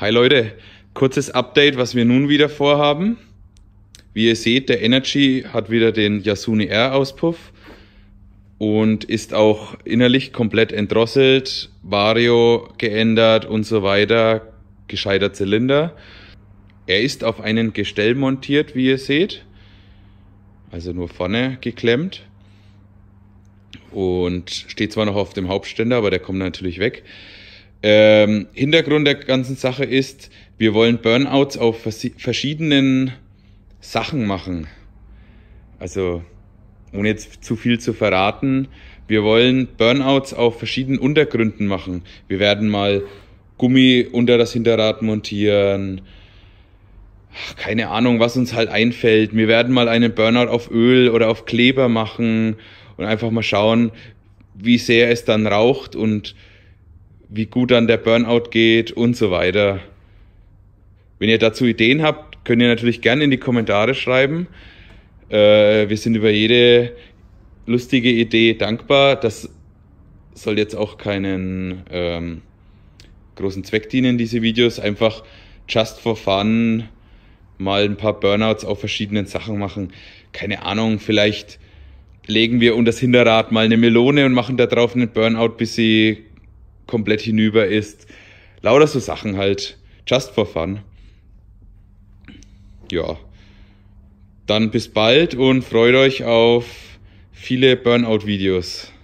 Hi Leute, kurzes Update, was wir nun wieder vorhaben. Wie ihr seht, der Energy hat wieder den Yasuni R Auspuff und ist auch innerlich komplett entdrosselt, Vario geändert und so weiter, gescheiter Zylinder. Er ist auf einen Gestell montiert, wie ihr seht, also nur vorne geklemmt und steht zwar noch auf dem Hauptständer, aber der kommt natürlich weg. Hintergrund der ganzen Sache ist, wir wollen Burnouts auf verschiedenen Sachen machen. Also, ohne jetzt zu viel zu verraten, wir wollen Burnouts auf verschiedenen Untergründen machen. Wir werden mal Gummi unter das Hinterrad montieren. Ach, keine Ahnung, was uns halt einfällt. Wir werden mal einen Burnout auf Öl oder auf Kleber machen und einfach mal schauen, wie sehr es dann raucht und wie gut dann der Burnout geht und so weiter. Wenn ihr dazu Ideen habt, könnt ihr natürlich gerne in die Kommentare schreiben. Wir sind über jede lustige Idee dankbar. Das soll jetzt auch keinen großen Zweck dienen, diese Videos. Einfach just for fun mal ein paar Burnouts auf verschiedenen Sachen machen. Keine Ahnung, vielleicht legen wir unter das Hinterrad mal eine Melone und machen da drauf einen Burnout, bis sie komplett hinüber ist. Lauter so Sachen halt. Just for fun. Ja. Dann bis bald und freut euch auf viele Burnout-Videos.